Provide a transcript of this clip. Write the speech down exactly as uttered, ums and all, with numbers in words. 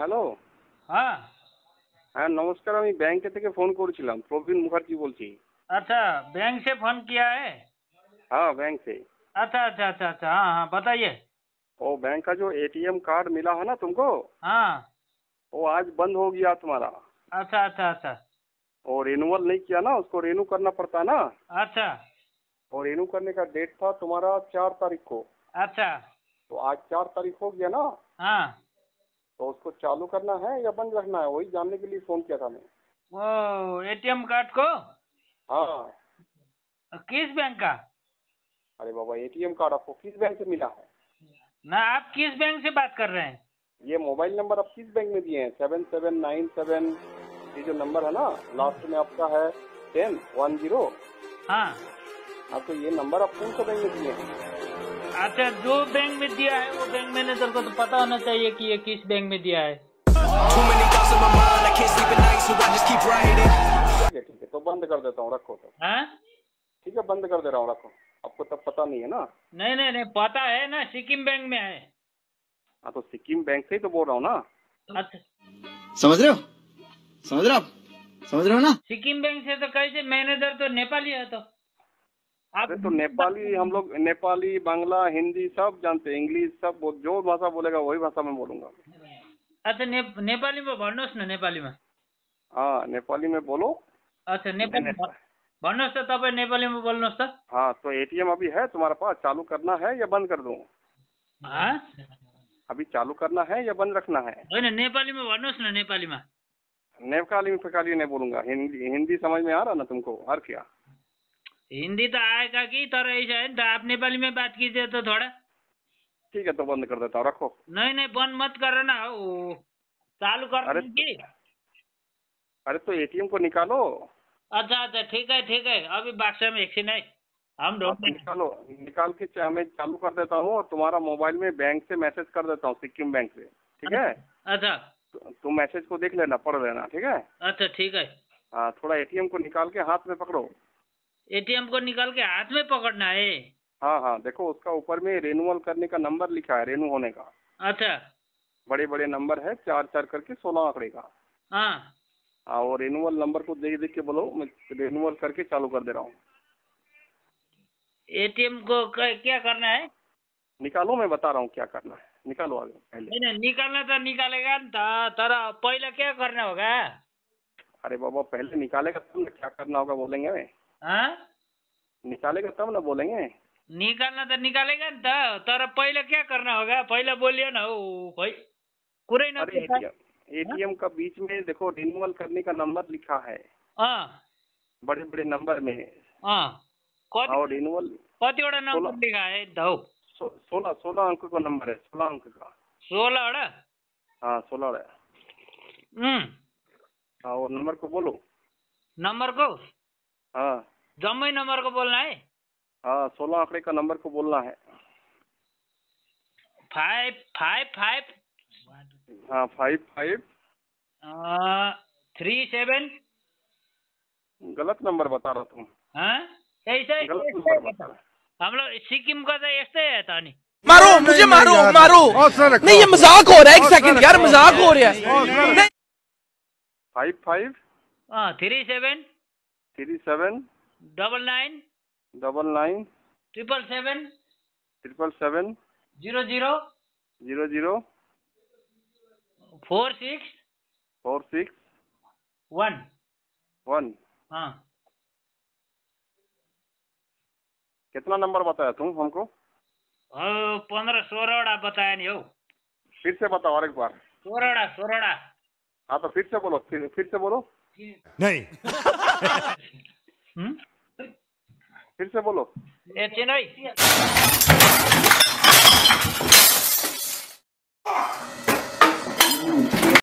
Hello हाँ हाँ नमस्कार मैं बैंक से थे फोन करूँ प्रवीण मुखर्जी बोल रही। अच्छा बैंक से फोन किया है? हाँ बैंक से। अच्छा अच्छा अच्छा अच्छा हाँ हाँ बताइए। ओ बैंक का जो एटीएम कार्ड मिला है ना तुमको, हाँ वो आज बंद हो गया तुम्हारा। अच्छा अच्छा अच्छा और रिन्यूअल नहीं किया ना, उसको रिन्यू करना पड़ता ना। अच्छा और रिन्यू करने का डेट था तुम्हारा चार तारीख को। अच्छा तो आज चार तारीख हो गया ना। हाँ तो उसको चालू करना है या बंद रखना है वही जानने के लिए फोन किया था मैं। वो एटीएम कार्ड को? हाँ किस बैंक का? अरे बाबा एटीएम कार्ड आपको किस बैंक से मिला है? ना आप किस बैंक से बात कर रहे हैं? ये मोबाइल नंबर आप किस बैंक में दिए हैं? सेवन सेवन नाइन सेवन ये जो नंबर है ना लास्ट में आपका है टेन वन जीरो। हाँ आपको ये नंबर आप कौन से बैंक में दिए हैं? अच्छा जो बैंक में दिया है वो बैंक मैनेजर को तो पता होना चाहिए कि ये किस बैंक में दिया है। ठीक है ठीक है तो बंद कर देता हूँ, रखो तो। ठीक है बंद कर दे रहा हूँ, रखो। आपको तब पता नहीं है ना? नहीं नहीं नहीं पता है ना, सिक्किम बैंक में है। हाँ तो सिक्किम बैंक से ही तो बोल रहा हूँ ना। अच्छा समझ रहे हो, समझ रहे हो आप, समझ रहे हो ना? सिक्किम बैंक से तो कैसे मैनेजर तो नेपाली है तो आप तो नेपाली, हम लोग नेपाली बांग्ला हिंदी सब जानते हैं, इंग्लिश सब, जो भाषा बोलेगा वही भाषा में बोलूंगा। अच्छा ने, नेपाली में भन्नोस् न, नेपाली में। हाँ नेपाली में बोलो। अच्छा नेपाली भन्नोस् त, तपाईं नेपाली में बोल्नुहोस् त। हाँ तो एटीएम अभी है तुम्हारे पास, चालू करना है या बंद कर दूं? हाँ अभी चालू करना है या बंद रखना है? होइन नेपाली में भन्नोस् न, नेपाली में। नेपाली में फकाली नहीं बोलूंगा, हिंदी। हिंदी समझ में आ रहा ना तुमको? और क्या हिंदी तो आएगा कि, तर ऐसा है तो आप नेपाली में बात कीजिए तो थोड़ा। ठीक है तो बंद कर देता हूँ, रखो। नहीं नहीं बंद मत करो ना, ओ, चालू कर। अरे, अरे तो एटीएम को निकालो। अच्छा अच्छा ठीक है ठीक है अभी बाक्सा में एक है हम ढूंढते हैं। निकालो, निकाल के हमें चालू कर देता हूँ और तुम्हारा मोबाइल में बैंक से मैसेज कर देता हूँ, सिक्किम बैंक से। ठीक है? अच्छा तुम मैसेज को देख लेना, पढ़ लेना। ठीक है? अच्छा ठीक है। हाँ थोड़ा एटीएम को निकाल के हाथ में पकड़ो। एटीएम को निकाल के हाथ में पकड़ना है? हाँ हाँ देखो उसका ऊपर में रिन्यूअल करने का नंबर लिखा है, रिन्यू होने का। अच्छा बड़े बड़े नंबर है, चार चार करके सोलह आंकड़े का। हाँ हाँ और रिन्यूअल नंबर को देख देख के बोलो मैं रिन्यूअल करके चालू कर दे रहा हूँ। एटीएम को क्या करना है? निकालो, मैं बता रहा हूँ क्या करना है, निकालो आगे। पहले नहीं निकालना तो निकालेगा ना, तर पहले क्या करना होगा? अरे बाबा पहले निकालेगा तब ना क्या करना होगा बोलेंगे। हाँ निकालेगा तब ना बोलेंगे। निकालना तो निकालेगा ना, तर पहले क्या करना होगा पहले बोलिए ना। ओ भाई कुरे ना। एटीएम का बीच में देखो रिन्यूअल करने का नंबर लिखा है। हाँ बड़े बड़े नंबर में। हाँ और रिन्यूअल कतिवटा नंबर लिखा है? सोलह सोलह अंक का नंबर है, सोलह अंक का। सोलह? हाँ सोलह। हाँ और नंबर को बोलो। नंबर को? हाँ जम्मे नंबर को बोलना है? हाँ सोलह आंकड़े का नंबर को बोलना है। फाइव फाइव फाइव हाँ फाइव फाइव थ्री सेवन। गलत नंबर बता रहा तुम। हाँ ऐसे गलत नंबर बता रहा। हम लोग सिक्किम का तो ऐसे है तानी। मारो मुझे, मारो मारो नहीं ये मजाक हो रहा है। एक सेकंड यार मजाक हो रहा है। फाइव फाइव हाँ three seven three seven double nine double nine triple seven triple seven zero zero zero zero four six four six one one. हाँ कितना नंबर बताया तुम हमको? पंद्रह सोलह बताया नहीं हो। फिर से बताओ और एक बार। सोलह सोलह हाँ तो फिर से बोलो, फिर फिर से बोलो। नहीं हम्म फिर से बोलो। ए चेन्नई।